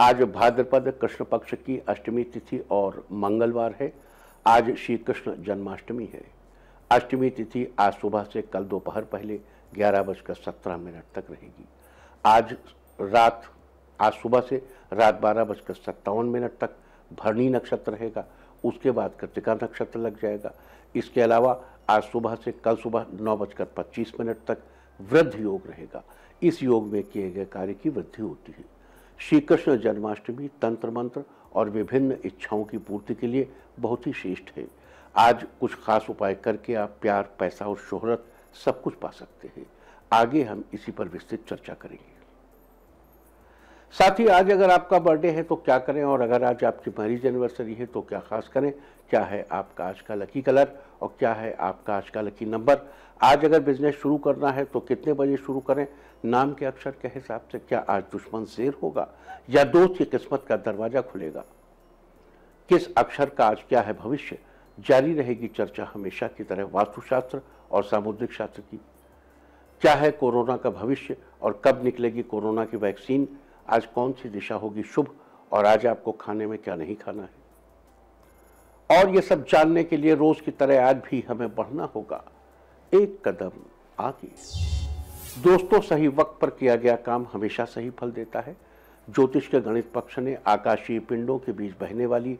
आज भाद्रपद कृष्ण पक्ष की अष्टमी तिथि और मंगलवार है। आज श्री कृष्ण जन्माष्टमी है। अष्टमी तिथि आज सुबह से कल दोपहर पहले 11:17 तक रहेगी। आज सुबह से रात 12:57 तक भरणी नक्षत्र रहेगा, उसके बाद कृत्तिका नक्षत्र लग जाएगा। इसके अलावा आज सुबह से कल सुबह 9:25 तक वृद्ध योग रहेगा। इस योग में किए गए कार्य की वृद्धि होती है। श्री कृष्ण जन्माष्टमी तंत्र मंत्र और विभिन्न इच्छाओं की पूर्ति के लिए बहुत ही श्रेष्ठ है। आज कुछ खास उपाय करके आप प्यार, पैसा और शोहरत सब कुछ पा सकते हैं। आगे हम इसी पर विस्तृत चर्चा करेंगे। साथ ही आज अगर आपका बर्थडे है तो क्या करें, और अगर आज आपकी मैरिज एनिवर्सरी है तो क्या खास करें। क्या है आपका आज का लकी कलर और क्या है आपका आज का लकी नंबर। आज अगर बिजनेस शुरू करना है तो कितने बजे शुरू करें, नाम के अक्षर के हिसाब से क्या आज दुश्मन शेर होगा या दोस्त की किस्मत का दरवाज़ा खुलेगा, किस अक्षर का आज क्या है भविष्य। जारी रहेगी चर्चा हमेशा की तरह वास्तुशास्त्र और सामुद्रिक शास्त्र की। क्या है कोरोना का भविष्य और कब निकलेगी कोरोना की वैक्सीन। आज कौन सी दिशा होगी शुभ और आज आपको खाने में क्या नहीं खाना है। और ये सब जानने के लिए रोज की तरह आज भी हमें बढ़ना होगा एक कदम आगे। दोस्तों, सही वक्त पर किया गया काम हमेशा सही फल देता है। ज्योतिष के गणित पक्ष ने आकाशीय पिंडों के बीच बहने वाली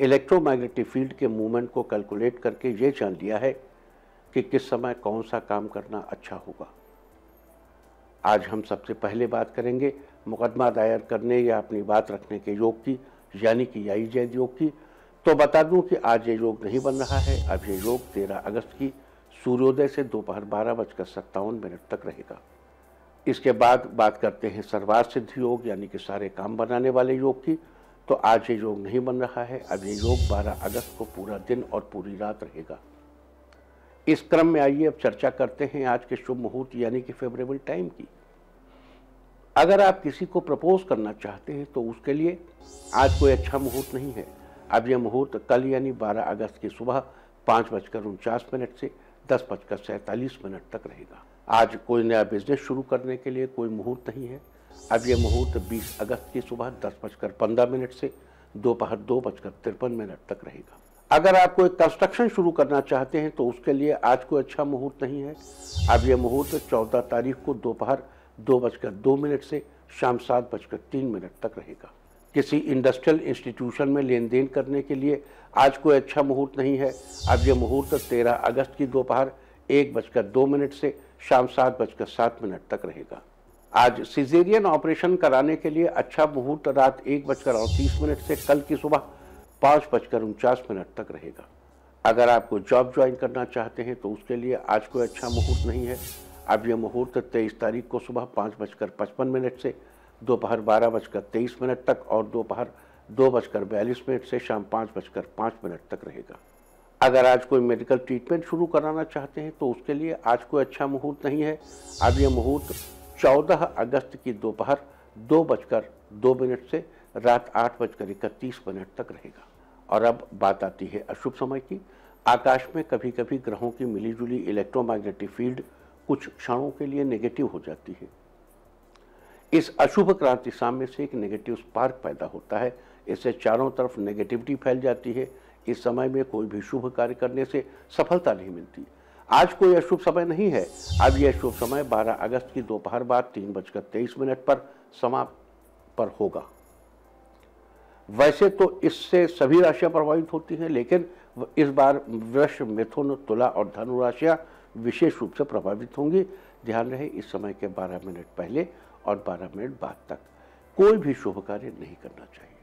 इलेक्ट्रोमैग्नेटिक फील्ड के मूवमेंट को कैलकुलेट करके ये जान लिया है कि किस समय कौन सा काम करना अच्छा होगा। आज हम सबसे पहले बात करेंगे मुकदमा दायर करने या अपनी बात रखने के योग की, यानी कि याई जय योग की। तो बता दूं कि आज ये योग नहीं बन रहा है। अब ये योग 13 अगस्त की सूर्योदय से दोपहर 12:57 तक रहेगा। इसके बाद बात करते हैं सर्वार्थ सिद्धि योग, यानी कि सारे काम बनाने वाले योग की। तो आज ये योग नहीं बन रहा है। अब ये योग 12 अगस्त को पूरा दिन और पूरी रात रहेगा। इस क्रम में आइए अब चर्चा करते हैं आज के शुभ मुहूर्त यानी कि फेवरेबल टाइम की। अगर आप किसी को प्रपोज करना चाहते हैं तो उसके लिए आज कोई अच्छा मुहूर्त नहीं है। अब यह मुहूर्त कल यानी 12 अगस्त की सुबह 5:49 से 10:47 तक रहेगा। आज कोई नया बिजनेस शुरू करने के लिए कोई मुहूर्त नहीं है। अब यह मुहूर्त 20 अगस्त की सुबह 10:15 से दोपहर 2:53 तक रहेगा। अगर आप कोई कंस्ट्रक्शन शुरू करना चाहते हैं तो उसके लिए आज कोई अच्छा मुहूर्त नहीं है। अब यह मुहूर्त 14 तारीख को दोपहर 2:02 से शाम 7:03 तक रहेगा। किसी इंडस्ट्रियल इंस्टीट्यूशन में लेन देन करने के लिए आज कोई अच्छा मुहूर्त नहीं है। अब यह मुहूर्त 13 अगस्त की दोपहर 1:02 से शाम 7:07 तक रहेगा। आज सिजेरियन ऑपरेशन कराने के लिए अच्छा मुहूर्त रात 1:38 से कल की सुबह 5:49 तक रहेगा। अगर आपको जॉब ज्वाइन करना चाहते हैं तो उसके लिए आज कोई अच्छा मुहूर्त नहीं है। अब यह मुहूर्त 23 तारीख को सुबह 5:55 से दोपहर 12:23 तक और दोपहर 2:42 से शाम 5:05 तक रहेगा। अगर आज कोई मेडिकल ट्रीटमेंट शुरू कराना चाहते हैं तो उसके लिए आज कोई अच्छा मुहूर्त नहीं है। अब यह मुहूर्त 14 अगस्त की दोपहर 2:02 से रात 8:31 तक रहेगा। और अब बात आती है अशुभ समय की। आकाश में कभी कभी ग्रहों की मिली जुली इलेक्ट्रोमैग्नेटिक फील्ड कुछ क्षणों के लिए नेगेटिव हो जाती है। इस अशुभ क्रांति साम्य से एक नेगेटिव स्पार्क पैदा होता है। इससे चारों तरफ नेगेटिविटी फैल जाती है। इस समय में कोई भी शुभ कार्य करने से सफलता नहीं मिलती। आज कोई अशुभ समय नहीं है। अब यह शुभ समय 12 अगस्त की दोपहर बाद 3:23 पर समाप्त पर होगा। वैसे तो इससे सभी राशियां प्रभावित होती हैं, लेकिन इस बार वृष, मिथुन, तुला और धनु राशियां विशेष रूप से प्रभावित होंगी। ध्यान रहे इस समय के 12 मिनट पहले और 12 मिनट बाद तक कोई भी शुभ कार्य नहीं करना चाहिए।